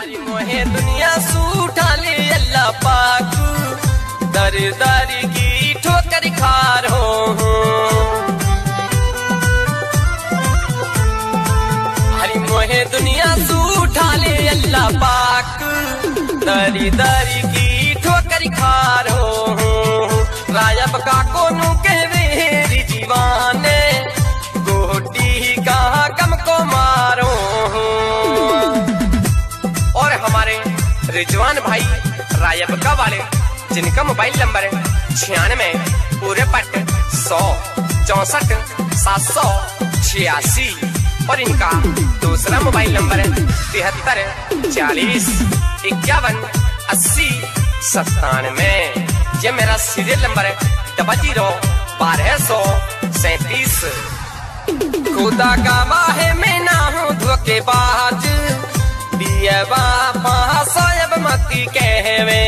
अरे मोहे दुनिया सूठा ले अल्लाह पाक, दर दर की ठोकर खार हो। अरे मोहे दुनिया सूठा ले अल्लाह पाक, दर दर की ठोकर खार हो। रायब का कोनू के वेरी जीवाने, गोटी का गम को मारो। और हमारे रिजवान भाई रायबका वाले जिनका मोबाइल नंबर है 96 65 164 786 और इनका दूसरा मोबाइल नंबर है 73 40 51 80 97। ये मेरा सीरियल नंबर है 001237। खुदा का वाहे मैं ना हूँ धोखेबाज, दिया बापा सोयब मती कहवे।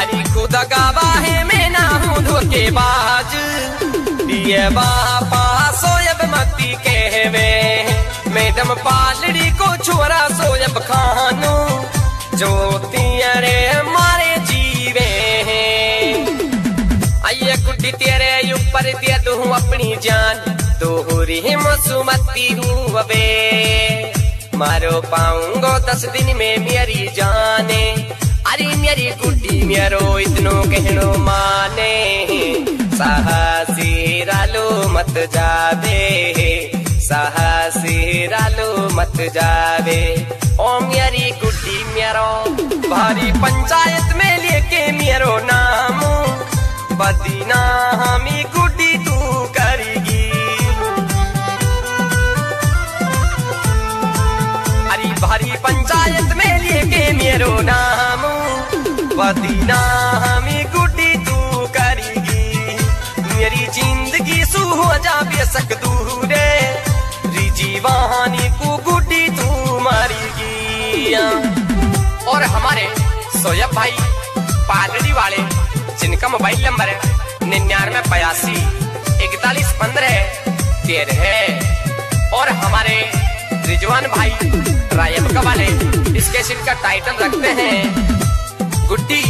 अरे खुदा का वाहे मैं ना हूँ धोखेबाज, दिया बापा सोयब मती कहवे। मैडम पालड़ी को छोरा सोयब खानू, ज्योतियां रे हमारे जीवे। आइए गुड्डी तेरे ऊपर दिया दू अपनी जान, दोहरी मसुमती हूँ अबे। मारो पाऊंगो 10 दिन में मेरी जाने, अरे मेरी गुड्डी मेरो इतनो कहनो माने। साहसीरा लो मत जावे, साहसीरा लो मत जावे। ओ मेरी गुड्डी मेरो भारी पंचायत में लेके मेरो नाम बदीना हमी गुड्डी तू करेगी। अरे भारी पंचायत में लेके मेरो नाम बदीना हमी गुड्डी तू करेगी। मेरी जिंदगी सू हो जा बेसक दूरे, रिजीवानी को गुड्डी तू मारेगी। और हमारे सोयब भाई पालड़ी वाले जिनका मोबाइल नंबर है 99 82 41 15 13। और हमारे रिजवान भाई रायबका वाले इस कैसेट का टाइटल रखते हैं गुड्डी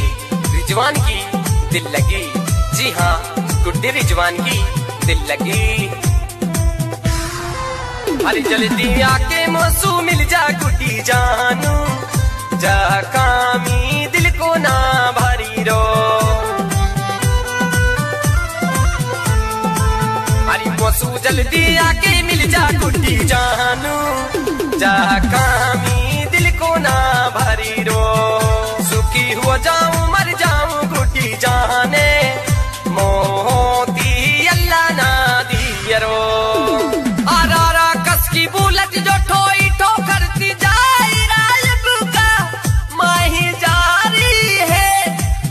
रिजवान की दिल लगी। जी हाँ, गुड्डी रिजवान की दिल लगी। अरे जल्दी आके मौसू मिल जा गुड्डी जानू, जा कामी दिल को ना भरी रो। अरे मौसू जल्दी आके मिल जा गुड्डी जानू, जा कामी दिल को ना भरी रो। सुखी हो जाऊं मर जाऊं गुड्डी जाने, मोती अल्लाह ना दिया रो। आरा रा कस की बुलट जो ठोई ठो करती जाए, माही जा रही है।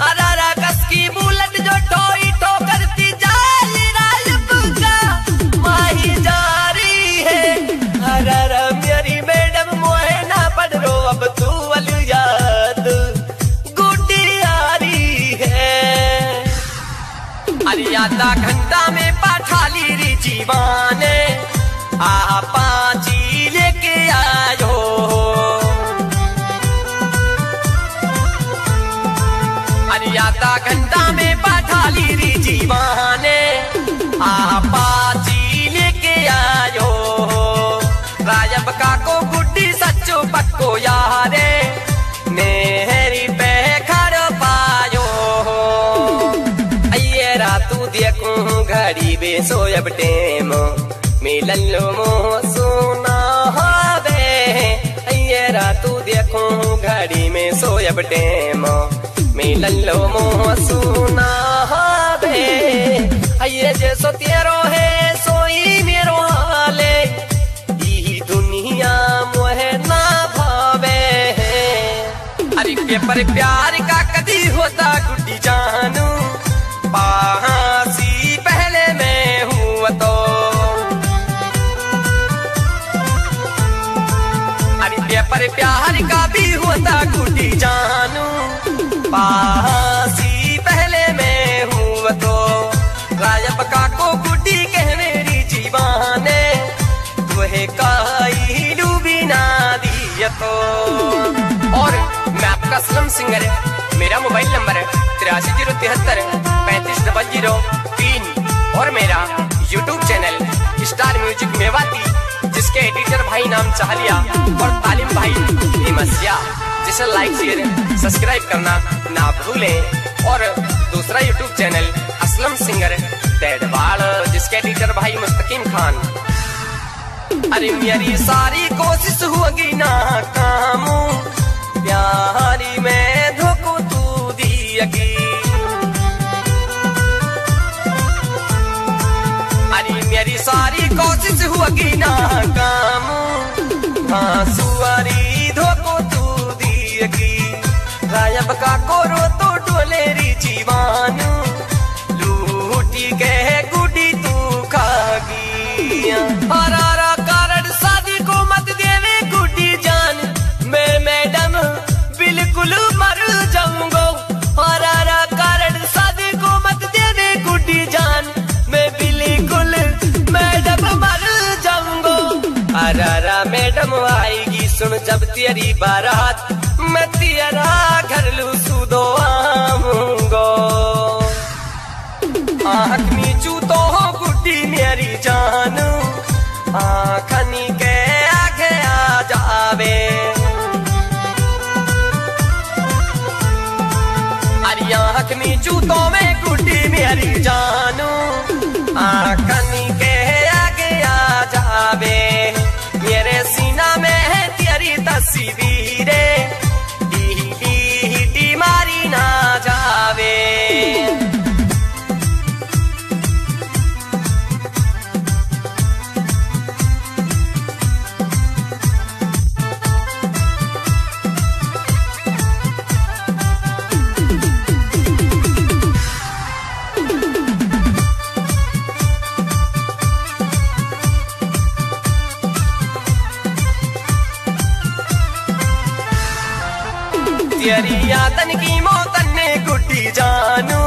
अरारा कस की बुलट जो टोई टो करती जाए, राजपूता माही जा रही है। अरारा मेरी मैडम मोहे ना पड़ रो, अब तू वालू याद गुड्डी आ रही है। अरे आधा घंटा में पाठा ली री जीवाने, आ पाची लेके आयो। आधा घंटा में पाठाली री जीवाने, आपाची लेके आयो। रायबका को गुड्डी सच्चो पक्को यारे, मेहरी पे खड़ पायो। अये रातू देखू घड़ी बे सोयब टेम, मिलन लो मो सोना हावे। अये रातू देखू घड़ी में सोयब टेम, मिलन लो मोह सुना बे। अये जैसो तेरो है सोई मेरो हाले, यही दुनिया मोहे ना भावे। अरे पेपर प्यार का कदी होता गुड्डी जानू, पासी पहले मैं हुआ तो। अरे पेपर प्यार का भी होता गुड्डी जानू, पासी पहले मैं हुआ तो। रायबका को गुड्डी कह मेरी जीवाने, तू है काई डूबी ना दिया तो। और मैं आपका असलम सिंगर है, मेरा मोबाइल नंबर है 83 073 35 003 और मेरा YouTube channel star music Mewati, जिसके एडिटर भाई नाम चाहलिया और तालिम भाई हिमसिया, जिसे लाइक शेयर सब्सक्राइब करना ना भूलें। और दूसरा YouTube channel Aslam singer Tedwad, जिसके एडिटर भाई मुस्तकीम खान। अरे मेरी सारी कोशिश होगी ना काम, प्यारी में धोखो तू दियगी। अरे मेरी सारी कोशिश होगी ना काम, हाँ सुअरी धोखो तू दियगी। गायब का कोरो तो डोलेरी जीवान, रारा मैडम आएगी सुन जब तेरी बारात, मैं तेरा घर लू सुदो आऊंगो। आँख नीचू तो हो गुड्डी मेरी जानू, आँखनी के आगे आ जावे। अरे आँख नीचू तो मैं गुड्डी मेरी जानू, आँखनी के आगे आ जावे। तस्वीर दी मारी ना जावे। तेरी यादन की मौतन ने गुड्डी जानू,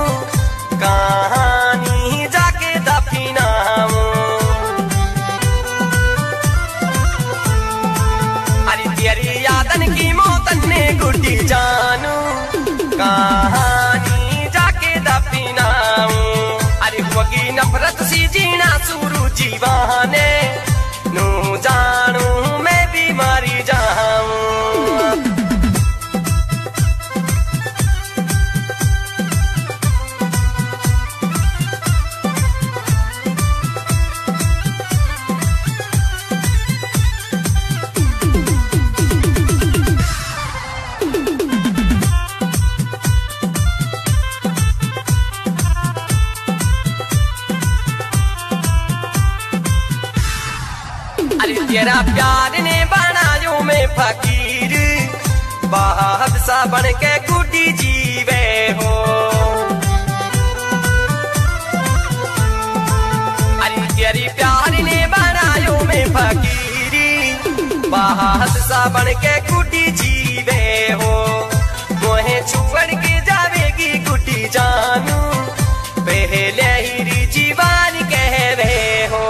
कहानी जाके दफनाऊं। अरे तेरी यादन की मौतन ने गुड्डी जानू, कहानी जाके दफनाऊं। अरे होगी नफरत सी जीना शुरू जीवाने, नू जानू मैं बीमारी जाऊं। तेरा प्यार ने बनायो मैं फकीर, बाहब सा बन के गुड्डी जीवे हो। अरे तेरी प्यार ने बनायो मैं फकीर, बाहब सा बन के गुड्डी जीवे हो। मोहे छुपड़ के जावेगी गुड्डी जानू, पहले ही जीवान कह रहे हो।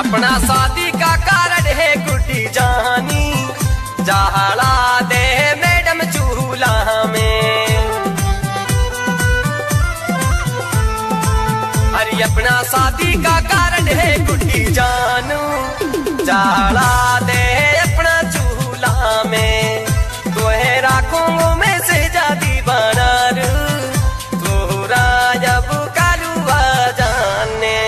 अपना शादी का कारण है गुड्डी जानी, जहला दे मैडम चूल्हा में। अरे अपना शादी का कारण है गुड्डी जानू, जहला दे अपना चूल्हा में। तो है राखूंगो मैं से जाती बना रू, तोरा जब कालुआ जाने।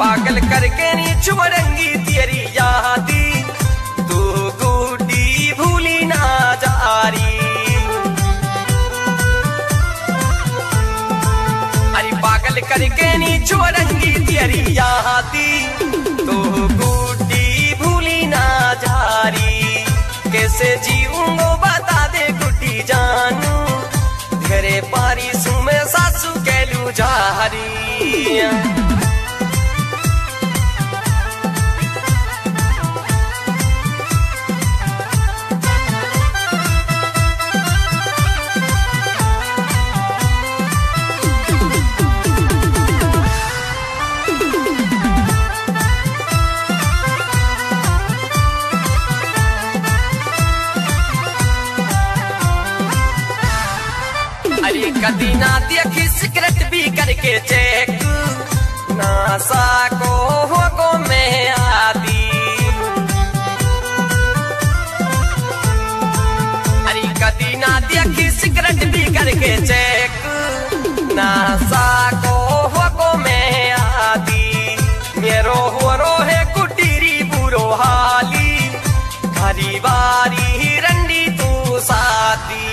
पागल करके नी छुबरंगी तेरी यादी तू गुडी भूली ना जारी। अरे पागल करके नी छुबरंगी तेरी यादी तू गुडी भूली ना जारी। कैसे जीऊंगो बता दे गुडी जानू तेरे पारी सुमे सासू के लू जारी। कदी ना देखी सिगरेट भी करके चेक नासा को होगो में आदि। अरे कदी ना देखी सिगरेट भी करके चेक नासा को होगो में आदि। मेरो हो रो है कुटीरी बुरो हाली घरी बारी रंडी तू साथी।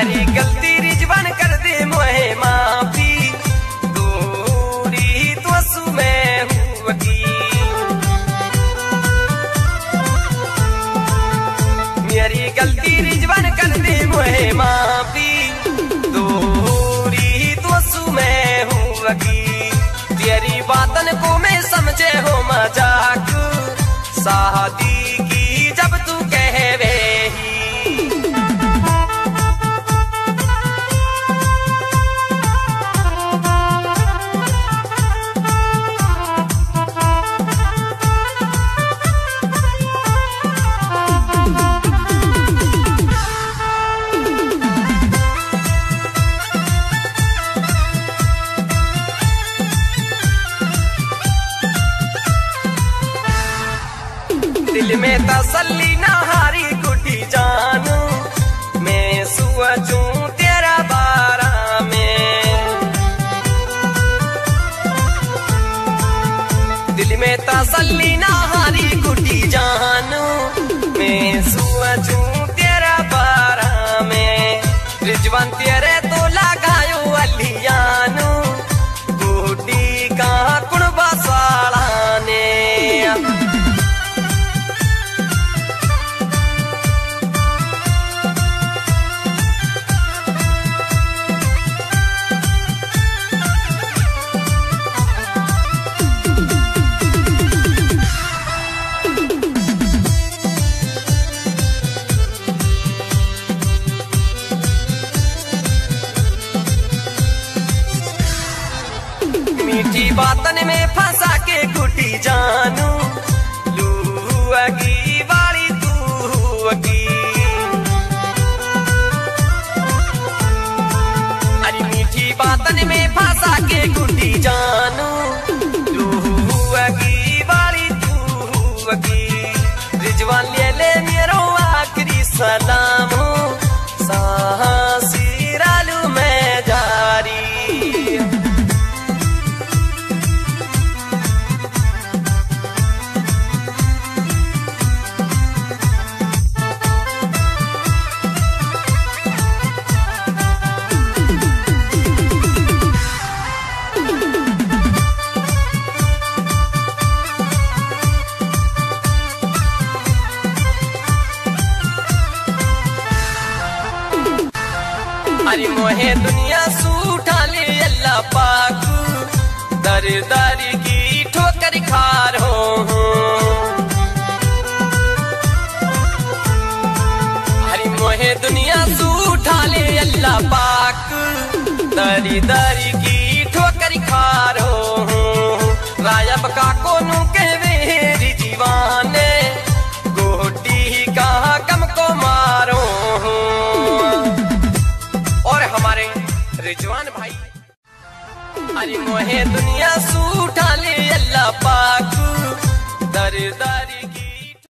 मेरी गलती रिजवान कर दे मोहे माफी दूरी तो सुबह होगी। मेरी गलती रिजवान कर दे मोहे माफी दूरी तो सुबह होगी। तेरी बातन को मैं समझे हो मजाक शादी की जब तू कहवे। दिल में तसल्ली ना हारी गुटी जानू मैं सुअजू तेरा बारा में। दिल में तसल्ली ना हारी गुटी जानू मैं सुअजू तेरा बारा में। रिजवान तेरे तो लगायो अलियानू गुटी का कुणबा साला ने। मीठी बातन में फंसा के गुटी जानू लू हुगी वाली तू हुगी। अरे मीठी बातन में फंसा के गुटी जानू लू हुगी वाली तू हुगी। रिजवान ले मेरो आखिरी सलाम साहसी रालू में जारी। अरे मोहे दुनिया सूठा ले अल्लाह पाक दर दर की ठोकर खा रहा हूं। अरे मोहे दुनिया सूठा ले अल्लाह पाक दर दर की ठोकर खा रहा हूं। रायब का कोनू कहवे जीवाने रिजवान भाई। अरे मोहे दुनिया सूठा ले अल्लाह पाक दरदार।